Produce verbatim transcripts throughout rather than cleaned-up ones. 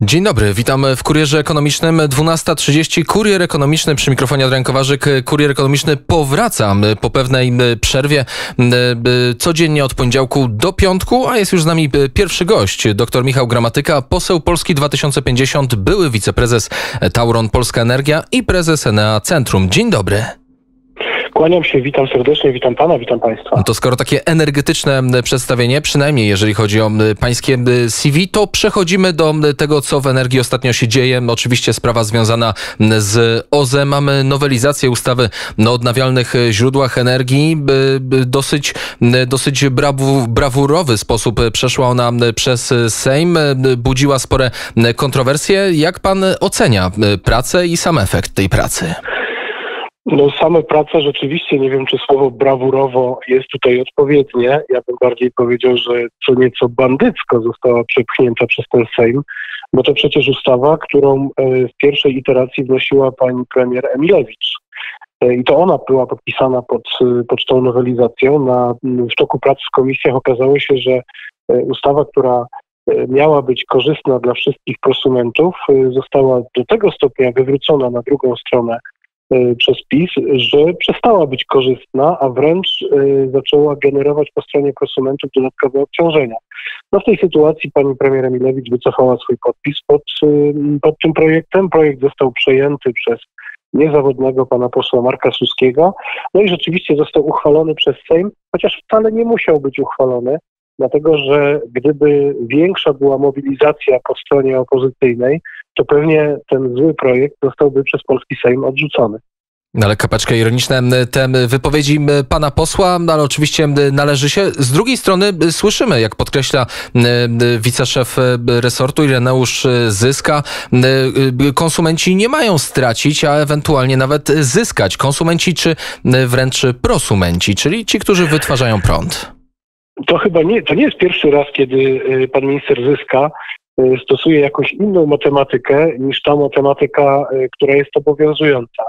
Dzień dobry, witam w Kurierze Ekonomicznym, dwunasta trzydzieści. Kurier Ekonomiczny, przy mikrofonie Adrian Kowarzyk. Kurier Ekonomiczny powraca po pewnej przerwie codziennie od poniedziałku do piątku, a jest już z nami pierwszy gość, dr Michał Gramatyka, poseł Polski dwa tysiące pięćdziesiąt, były wiceprezes Tauron Polska Energia i prezes Enea Centrum. Dzień dobry. Kłaniam się, witam serdecznie, witam pana, witam państwa. No to skoro takie energetyczne przedstawienie, przynajmniej jeżeli chodzi o pańskie C V, to przechodzimy do tego, co w energii ostatnio się dzieje. Oczywiście sprawa związana z O Z E. Mamy nowelizację ustawy o odnawialnych źródłach energii. Dosyć, dosyć brawu, brawurowy sposób przeszła ona przez Sejm. Budziła spore kontrowersje. Jak pan ocenia pracę i sam efekt tej pracy? No same prace rzeczywiście, nie wiem czy słowo brawurowo jest tutaj odpowiednie. Ja bym bardziej powiedział, że co nieco bandycko została przepchnięta przez ten Sejm, bo to przecież ustawa, którą w pierwszej iteracji wnosiła pani premier Emilewicz. I to ona była podpisana pod, pod tą nowelizacją. Na, w toku prac w komisjach okazało się, że ustawa, która miała być korzystna dla wszystkich prosumentów, została do tego stopnia wywrócona na drugą stronę przez PiS, że przestała być korzystna, a wręcz y, zaczęła generować po stronie konsumentów dodatkowe obciążenia. No w tej sytuacji pani premier Emilewicz wycofała swój podpis pod, y, pod tym projektem. Projekt został przejęty przez niezawodnego pana posła Marka Suskiego. No i rzeczywiście został uchwalony przez Sejm, chociaż wcale nie musiał być uchwalony, dlatego że gdyby większa była mobilizacja po stronie opozycyjnej, to pewnie ten zły projekt zostałby przez polski Sejm odrzucony. Ale kapeczka ironiczna, te wypowiedzi pana posła, ale oczywiście należy się. Z drugiej strony słyszymy, jak podkreśla wiceszef resortu Ireneusz Zyska, konsumenci nie mają stracić, a ewentualnie nawet zyskać. Konsumenci czy wręcz prosumenci, czyli ci, którzy wytwarzają prąd. To chyba nie, to nie jest pierwszy raz, kiedy pan minister Zyska stosuje jakąś inną matematykę niż ta matematyka, która jest obowiązująca.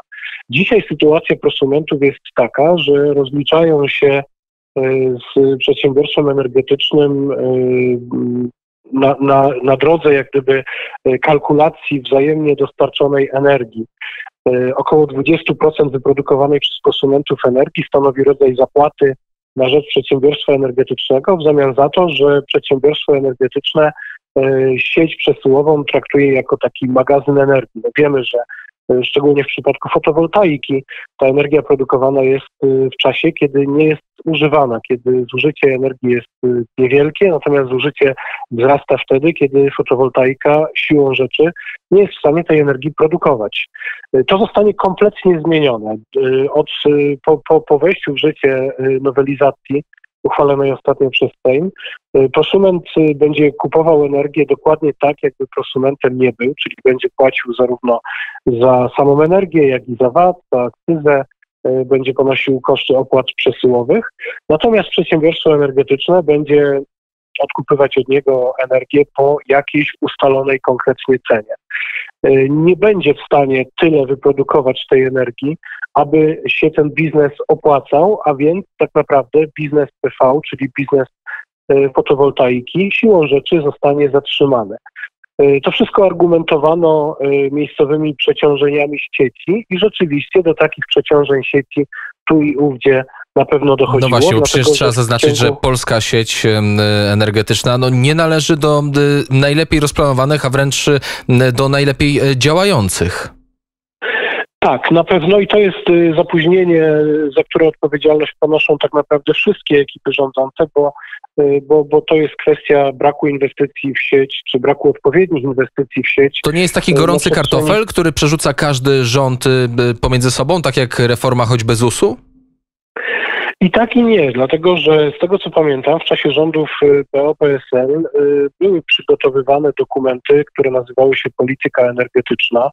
Dzisiaj sytuacja prosumentów jest taka, że rozliczają się z przedsiębiorstwem energetycznym na, na, na drodze jak gdyby kalkulacji wzajemnie dostarczonej energii. Około dwadzieścia procent wyprodukowanej przez prosumentów energii stanowi rodzaj zapłaty na rzecz przedsiębiorstwa energetycznego w zamian za to, że przedsiębiorstwo energetyczne sieć przesyłową traktuje jako taki magazyn energii. No wiemy, że szczególnie w przypadku fotowoltaiki ta energia produkowana jest w czasie, kiedy nie jest używana, kiedy zużycie energii jest niewielkie, natomiast zużycie wzrasta wtedy, kiedy fotowoltaika siłą rzeczy nie jest w stanie tej energii produkować. To zostanie kompletnie zmienione. Od, po, po, po wejściu w życie nowelizacji uchwalonej ostatnio przez Sejm, prosument będzie kupował energię dokładnie tak, jakby prosumentem nie był, czyli będzie płacił zarówno za samą energię, jak i za V A T, za akcyzę, będzie ponosił koszty opłat przesyłowych. Natomiast przedsiębiorstwo energetyczne będzie odkupywać od niego energię po jakiejś ustalonej konkretnie cenie. Nie będzie w stanie tyle wyprodukować tej energii, aby się ten biznes opłacał, a więc tak naprawdę biznes P V, czyli biznes fotowoltaiki, siłą rzeczy zostanie zatrzymany. To wszystko argumentowano miejscowymi przeciążeniami sieci i rzeczywiście do takich przeciążeń sieci tu i ówdzie na pewno dochodziło. No właśnie, przecież trzeba zaznaczyć, że polska sieć energetyczna no, nie należy do najlepiej rozplanowanych, a wręcz do najlepiej działających. Tak, na pewno i to jest zapóźnienie, za które odpowiedzialność ponoszą tak naprawdę wszystkie ekipy rządzące, bo, bo, bo to jest kwestia braku inwestycji w sieć, czy braku odpowiednich inwestycji w sieć. To nie jest taki gorący kartofel, który przerzuca każdy rząd pomiędzy sobą, tak jak reforma choćby zusu? I tak i nie, dlatego że z tego co pamiętam w czasie rządów P O P S L były przygotowywane dokumenty, które nazywały się polityka energetyczna.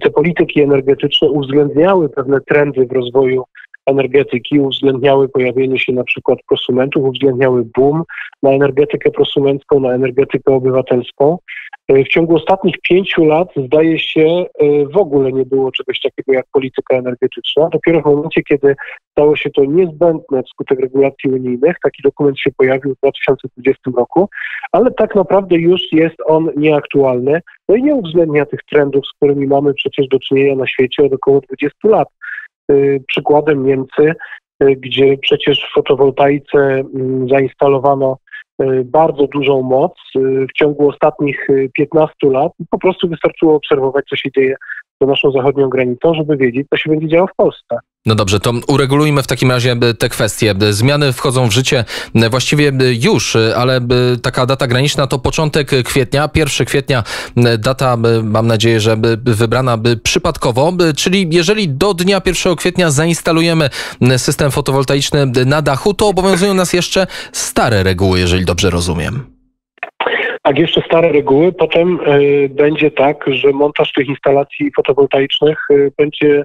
Te polityki energetyczne uwzględniały pewne trendy w rozwoju energetyki uwzględniały pojawienie się na przykład prosumentów, uwzględniały boom na energetykę prosumencką, na energetykę obywatelską. W ciągu ostatnich pięciu lat, zdaje się, w ogóle nie było czegoś takiego jak polityka energetyczna. Dopiero w momencie, kiedy stało się to niezbędne wskutek regulacji unijnych, taki dokument się pojawił w dwa tysiące dwudziestym roku, ale tak naprawdę już jest on nieaktualny, no i nie uwzględnia tych trendów, z którymi mamy przecież do czynienia na świecie od około dwudziestu lat. Przykładem Niemcy, gdzie przecież w fotowoltaice zainstalowano bardzo dużą moc w ciągu ostatnich piętnastu lat. Po prostu wystarczyło obserwować, co się dzieje za naszą zachodnią granicą, żeby wiedzieć, co się będzie działo w Polsce. No dobrze, to uregulujmy w takim razie te kwestie. Zmiany wchodzą w życie właściwie już, ale taka data graniczna to początek kwietnia, pierwszego kwietnia, data, mam nadzieję, że wybrana przypadkowo, czyli jeżeli do dnia pierwszego kwietnia zainstalujemy system fotowoltaiczny na dachu, to obowiązują nas jeszcze stare reguły, jeżeli dobrze rozumiem. Tak, jeszcze stare reguły. Potem y, będzie tak, że montaż tych instalacji fotowoltaicznych y, będzie y,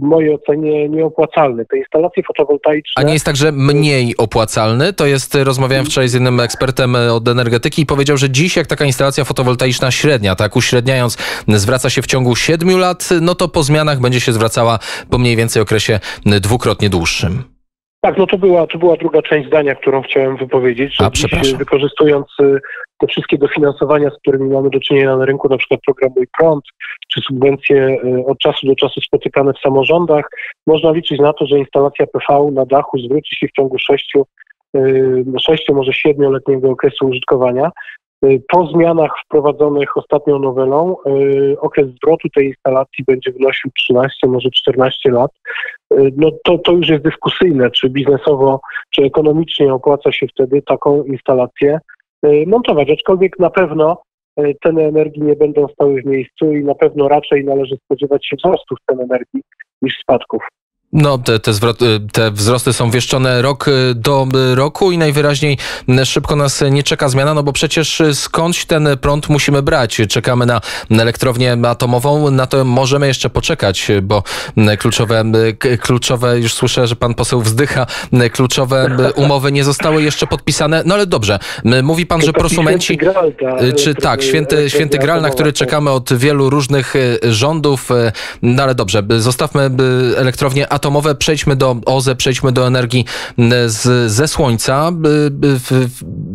w mojej ocenie nieopłacalny. Te instalacje fotowoltaiczne... A nie jest tak, że mniej opłacalny? To jest, rozmawiałem wczoraj z innym ekspertem od energetyki i powiedział, że dziś jak taka instalacja fotowoltaiczna średnia, tak uśredniając, zwraca się w ciągu siedmiu lat, no to po zmianach będzie się zwracała po mniej więcej okresie dwukrotnie dłuższym. Tak, no to była, to była druga część zdania, którą chciałem wypowiedzieć, że A, dziś, wykorzystując te wszystkie dofinansowania, z którymi mamy do czynienia na rynku, na przykład program Mój Prąd, czy subwencje od czasu do czasu spotykane w samorządach, można liczyć na to, że instalacja P V na dachu zwróci się w ciągu sześciu, sześciu może siedmioletniego okresu użytkowania. Po zmianach wprowadzonych ostatnią nowelą okres zwrotu tej instalacji będzie wynosił trzynaście, może czternaście lat. No to, to już jest dyskusyjne, czy biznesowo, czy ekonomicznie opłaca się wtedy taką instalację montować. Aczkolwiek na pewno ceny energii nie będą stały w miejscu i na pewno raczej należy spodziewać się wzrostów cen energii niż spadków. No, te, te, zwrot, te wzrosty są wieszczone rok do roku i najwyraźniej szybko nas nie czeka zmiana, no bo przecież skądś ten prąd musimy brać. Czekamy na elektrownię atomową, na to możemy jeszcze poczekać, bo kluczowe, kluczowe, już słyszę, że pan poseł wzdycha, kluczowe umowy nie zostały jeszcze podpisane. No ale dobrze, mówi pan, że prosumenci, czy tak, święty, święty Graal, na który czekamy od wielu różnych rządów, no ale dobrze, zostawmy elektrownię atomowe, przejdźmy do O Z E, przejdźmy do energii z, ze słońca.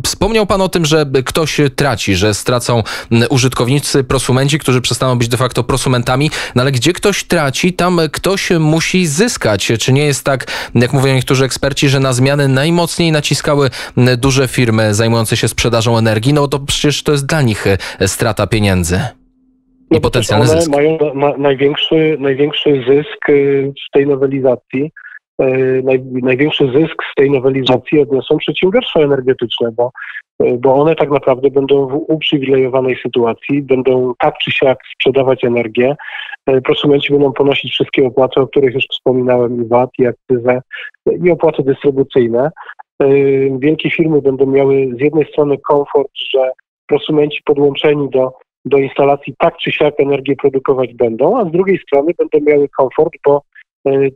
Wspomniał pan o tym, że ktoś traci, że stracą użytkownicy, prosumenci, którzy przestaną być de facto prosumentami, no ale gdzie ktoś traci, tam ktoś musi zyskać. Czy nie jest tak, jak mówią niektórzy eksperci, że na zmiany najmocniej naciskały duże firmy zajmujące się sprzedażą energii? No to przecież to jest dla nich strata pieniędzy. I potencjalny zysk. One mają na, na, największy, największy zysk y, z tej nowelizacji. Y, naj, największy zysk z tej nowelizacji odniosą przedsiębiorstwa energetyczne, bo, y, bo one tak naprawdę będą w uprzywilejowanej sytuacji, będą tak czy siak sprzedawać energię. Y, prosumenci będą ponosić wszystkie opłaty, o których już wspominałem, i V A T, i akcyzę, i opłaty dystrybucyjne. Y, wielkie firmy będą miały z jednej strony komfort, że prosumenci podłączeni do do instalacji tak czy siak energię produkować będą, a z drugiej strony będą miały komfort, bo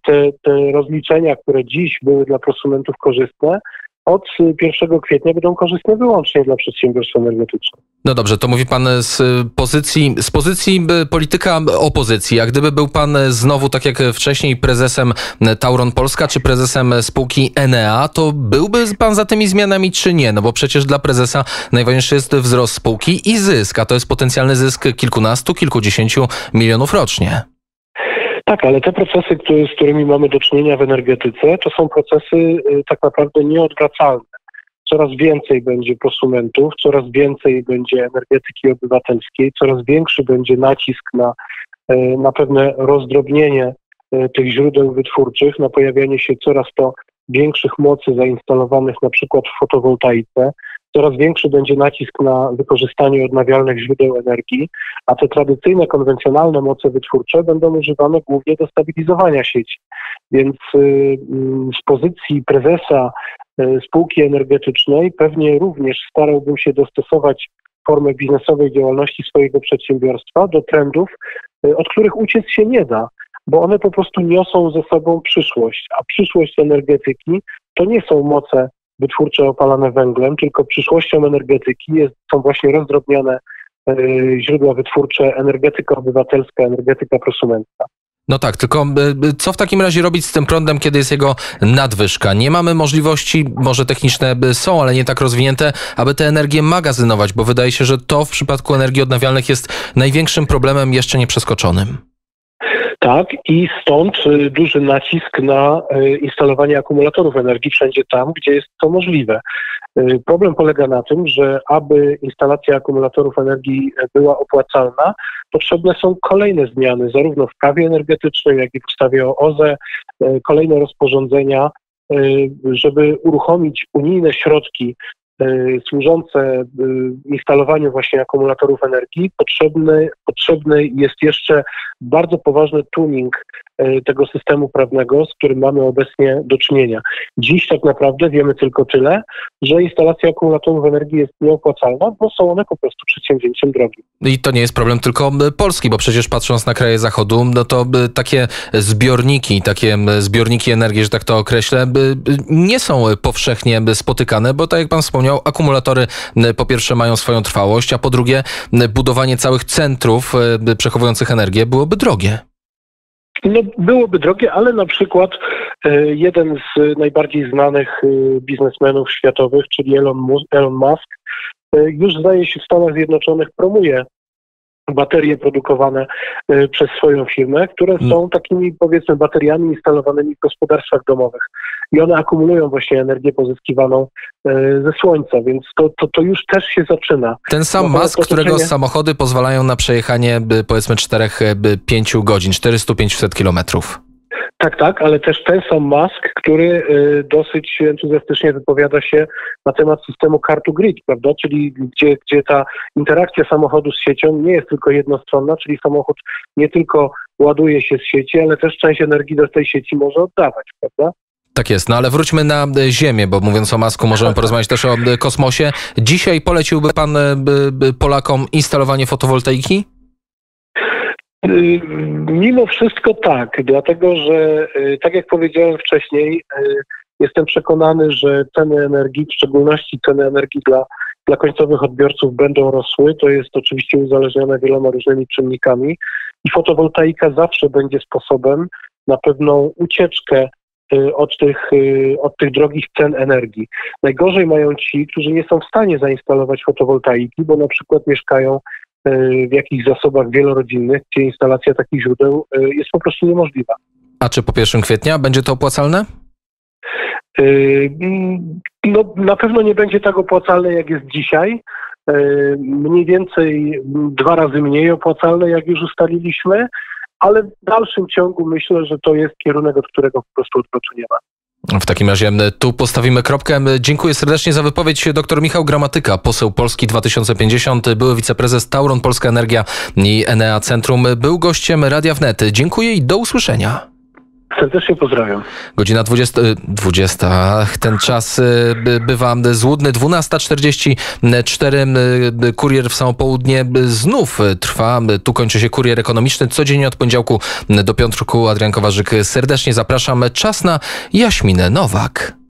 te, te rozliczenia, które dziś były dla prosumentów korzystne, od pierwszego kwietnia będą korzystne wyłącznie dla przedsiębiorstw energetycznych. No dobrze, to mówi pan z pozycji, z pozycji polityka opozycji. A gdyby był pan znowu, tak jak wcześniej, prezesem Tauron Polska czy prezesem spółki Enea, to byłby pan za tymi zmianami czy nie? No bo przecież dla prezesa najważniejszy jest wzrost spółki i zysk, a to jest potencjalny zysk kilkunastu, kilkudziesięciu milionów rocznie. Tak, ale te procesy, które, z którymi mamy do czynienia w energetyce, to są procesy y, tak naprawdę nieodwracalne. Coraz więcej będzie prosumentów, coraz więcej będzie energetyki obywatelskiej, coraz większy będzie nacisk na, y, na pewne rozdrobnienie y, tych źródeł wytwórczych, na pojawianie się coraz to większych mocy zainstalowanych na przykład w fotowoltaice. Coraz większy będzie nacisk na wykorzystanie odnawialnych źródeł energii, a te tradycyjne, konwencjonalne moce wytwórcze będą używane głównie do stabilizowania sieci. Więc y, z pozycji prezesa y, spółki energetycznej pewnie również starałbym się dostosować formę biznesowej działalności swojego przedsiębiorstwa do trendów, y, od których uciec się nie da. bo one po prostu niosą ze sobą przyszłość, a przyszłość energetyki to nie są moce wytwórcze opalane węglem, tylko przyszłością energetyki jest, są właśnie rozdrobnione yy, źródła wytwórcze, energetyka obywatelska, energetyka prosumencka. No tak, tylko co w takim razie robić z tym prądem, kiedy jest jego nadwyżka? Nie mamy możliwości, może techniczne są, ale nie tak rozwinięte, aby tę energię magazynować, bo wydaje się, że to w przypadku energii odnawialnych jest największym problemem jeszcze nieprzeskoczonym. Tak, i stąd duży nacisk na instalowanie akumulatorów energii wszędzie tam, gdzie jest to możliwe. Problem polega na tym, że aby instalacja akumulatorów energii była opłacalna, potrzebne są kolejne zmiany, zarówno w prawie energetycznym, jak i w ustawie o O Z E, kolejne rozporządzenia, żeby uruchomić unijne środki służące instalowaniu właśnie akumulatorów energii. Potrzebny, potrzebny jest jeszcze bardzo poważny tuning tego systemu prawnego, z którym mamy obecnie do czynienia. Dziś tak naprawdę wiemy tylko tyle, że instalacja akumulatorów energii jest nieopłacalna, bo są one po prostu przedsięwzięciem drogim. I to nie jest problem tylko Polski, bo przecież patrząc na kraje Zachodu, no to takie zbiorniki, takie zbiorniki energii, że tak to określę, nie są powszechnie spotykane, bo tak jak pan wspomniał, akumulatory po pierwsze mają swoją trwałość, a po drugie budowanie całych centrów przechowujących energię byłoby drogie. No, byłoby drogie, ale na przykład jeden z najbardziej znanych biznesmenów światowych, czyli Elon Musk, już zdaje się w Stanach Zjednoczonych promuje baterie produkowane przez swoją firmę, które są takimi, powiedzmy, bateriami instalowanymi w gospodarstwach domowych. I one akumulują właśnie energię pozyskiwaną ze słońca, więc to, to, to już też się zaczyna. Ten sam Musk, którego samochody pozwalają na przejechanie, powiedzmy, cztery do pięciu godzin, czterysta do pięciuset kilometrów. Tak, tak, ale też ten sam Musk, który dosyć entuzjastycznie wypowiada się na temat systemu kartu grid, prawda? Czyli gdzie, gdzie ta interakcja samochodu z siecią nie jest tylko jednostronna, czyli samochód nie tylko ładuje się z sieci, ale też część energii do tej sieci może oddawać, prawda? Tak jest, no ale wróćmy na Ziemię, bo mówiąc o Musku możemy porozmawiać też o kosmosie. Dzisiaj poleciłby pan Polakom instalowanie fotowoltaiki? Mimo wszystko tak, dlatego że, tak jak powiedziałem wcześniej, jestem przekonany, że ceny energii, w szczególności ceny energii dla, dla końcowych odbiorców będą rosły. To jest oczywiście uzależnione wieloma różnymi czynnikami i fotowoltaika zawsze będzie sposobem na pewną ucieczkę od tych, od tych drogich cen energii. Najgorzej mają ci, którzy nie są w stanie zainstalować fotowoltaiki, bo na przykład mieszkają w jakichś zasobach wielorodzinnych, gdzie instalacja takich źródeł jest po prostu niemożliwa. A czy po pierwszego kwietnia będzie to opłacalne? No, na pewno nie będzie tak opłacalne, jak jest dzisiaj. Mniej więcej dwa razy mniej opłacalne, jak już ustaliliśmy, ale w dalszym ciągu myślę, że to jest kierunek, od którego po prostu odwrotu nie ma. W takim razie tu postawimy kropkę. Dziękuję serdecznie za wypowiedź. Doktor Michał Gramatyka, poseł Polski dwa tysiące pięćdziesiąt, były wiceprezes Tauron Polska Energia i Enea Centrum, był gościem Radia Wnet. Dziękuję i do usłyszenia. Serdecznie pozdrawiam. Godzina dwudziesta, dwudziesta. Ten czas bywa złudny. dwunasta czterdzieści cztery. Kurier w samo południe znów trwa. Tu kończy się Kurier Ekonomiczny. Codziennie od poniedziałku do piątku. Adrian Kowarzyk. Serdecznie zapraszam. Czas na Jaśminę Nowak.